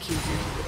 executed.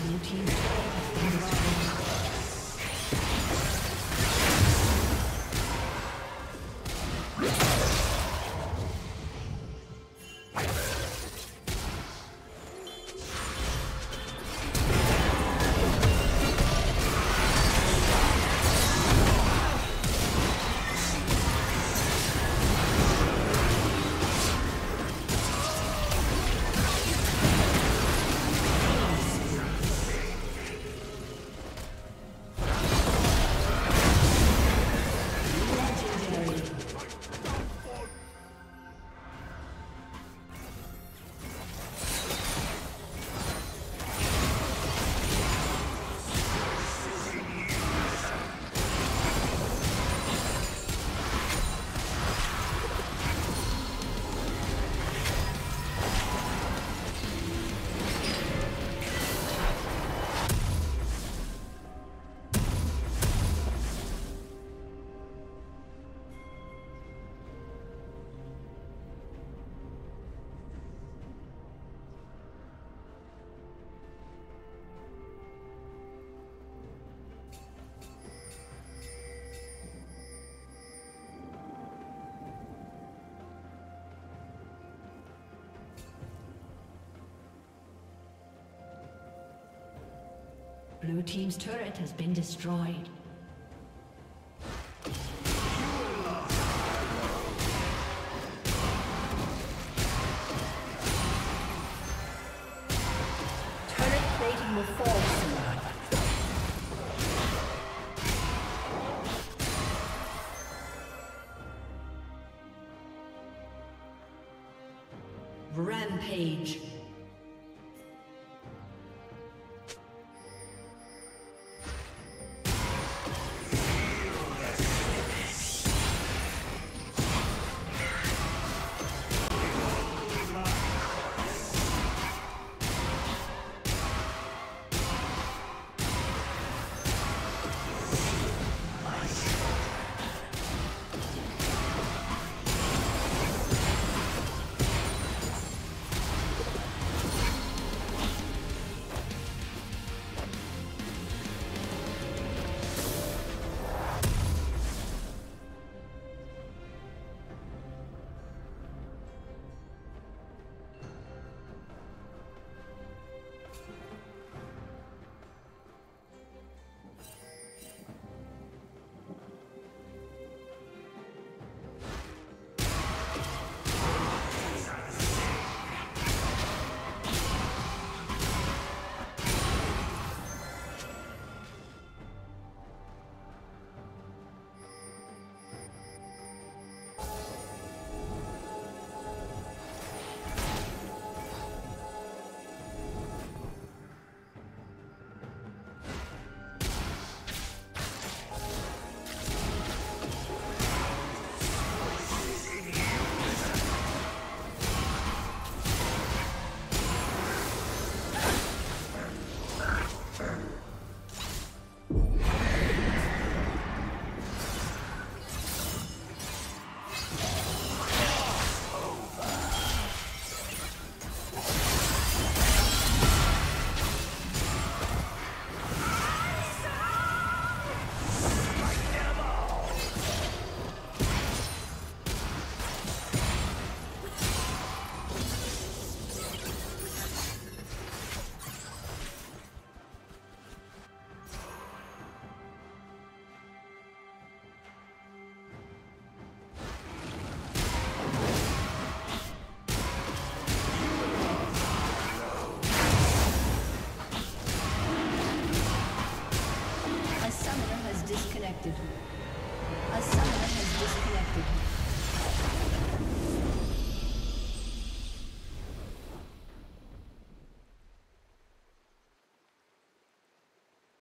Blue team's turret has been destroyed. Turret plating will fall soon. Rampage.